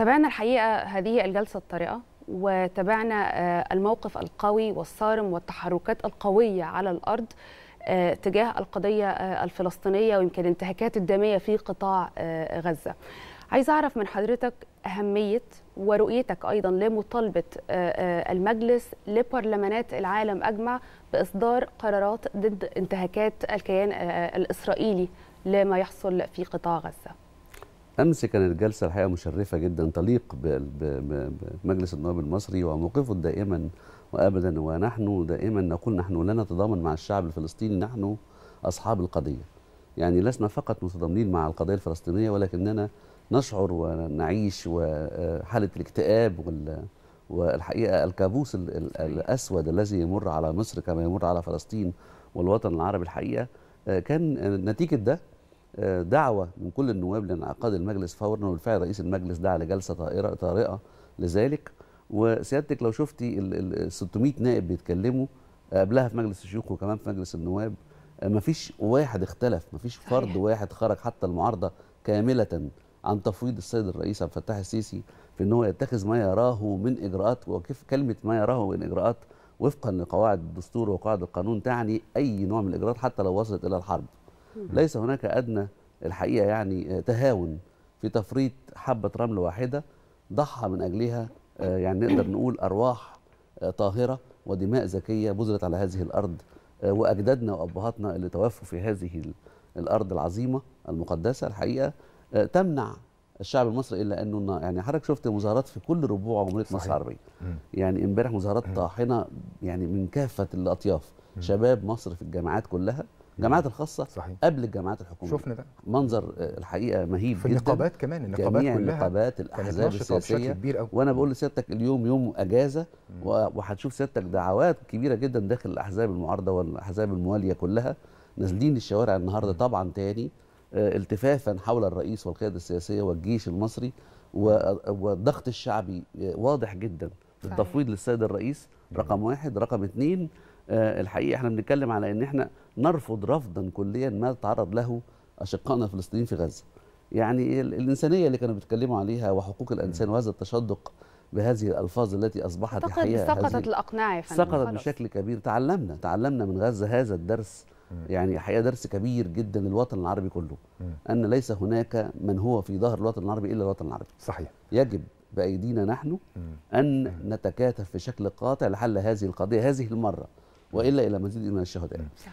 تابعنا الحقيقة هذه الجلسة الطارئة، وتابعنا الموقف القوي والصارم والتحركات القوية على الأرض تجاه القضية الفلسطينية ويمكن الانتهاكات الدامية في قطاع غزة. عايز أعرف من حضرتك أهمية ورؤيتك أيضا لمطالبة المجلس لبرلمانات العالم أجمع بإصدار قرارات ضد انتهاكات الكيان الإسرائيلي لما يحصل في قطاع غزة. أمس كانت جلسة الحقيقة مشرفة جدا تليق بمجلس النواب المصري وموقفه دائما وأبدا، ونحن دائما نقول نحن لا نتضامن مع الشعب الفلسطيني، نحن أصحاب القضية، يعني لسنا فقط متضامنين مع القضية الفلسطينية ولكننا نشعر ونعيش وحالة الاكتئاب والحقيقة الكابوس الأسود الذي يمر على مصر كما يمر على فلسطين والوطن العربي. الحقيقة كان نتيجة ده دعوة من كل النواب لانعقاد المجلس فورا، وبالفعل رئيس المجلس دعا لجلسة طارئة لذلك. وسيادتك لو شفتي ال 600 نائب بيتكلموا قبلها في مجلس الشيوخ وكمان في مجلس النواب، مفيش واحد اختلف، مفيش فرد واحد خرج، حتى المعارضة كاملة عن تفويض السيد الرئيس عبد الفتاح السيسي في ان هو يتخذ ما يراه من اجراءات، وكيف كلمه ما يراه من اجراءات وفقا لقواعد الدستور وقواعد القانون تعني اي نوع من الاجراءات حتى لو وصلت الى الحرب. ليس هناك ادنى الحقيقه يعني تهاون في تفريط حبه رمل واحده ضحى من اجلها يعني نقدر نقول ارواح طاهره ودماء زكيه بذلت على هذه الارض، واجدادنا وابهاتنا اللي توفوا في هذه الارض العظيمه المقدسه الحقيقه تمنع الشعب المصري الا انه يعني حضرتك شفت مظاهرات في كل ربوع جمهوريه مصر العربيه، يعني امبارح مظاهرات طاحنه يعني من كافه الاطياف، شباب مصر في الجامعات كلها، الجامعات الخاصه قبل الجامعات الحكوميه، شفنا ده منظر الحقيقه مهيب في النقابات جداً. كمان النقابات كلها، النقابات الاحزاب السياسيه، وانا بقول لسيادتك اليوم يوم اجازه وهتشوف سيادتك دعوات كبيره جدا داخل الاحزاب المعارضه والاحزاب المواليه كلها نازلين الشوارع النهارده طبعا تاني التفافا حول الرئيس والقيادة السياسية والجيش المصري، والضغط الشعبي واضح جدا التفويض للسيد الرئيس رقم واحد. رقم اتنين الحقيقة احنا بنتكلم على ان احنا نرفض رفضا كليا ما تعرض له أشقائنا الفلسطينيين في غزة، يعني الإنسانية اللي كانوا بيتكلموا عليها وحقوق الإنسان وهذا التشدق بهذه الألفاظ التي أصبحت الحقيقة سقطت الأقنعة، سقطت بشكل كبير. تعلمنا من غزة هذا الدرس، يعني حقيقة درس كبير جدا للوطن العربي كله، أن ليس هناك من هو في ظهر الوطن العربي إلا الوطن العربي. صحيح. يجب بأيدينا نحن أن نتكاتف بشكل قاطع لحل هذه القضية هذه المرة، وإلا إلى مزيد من الشهداء.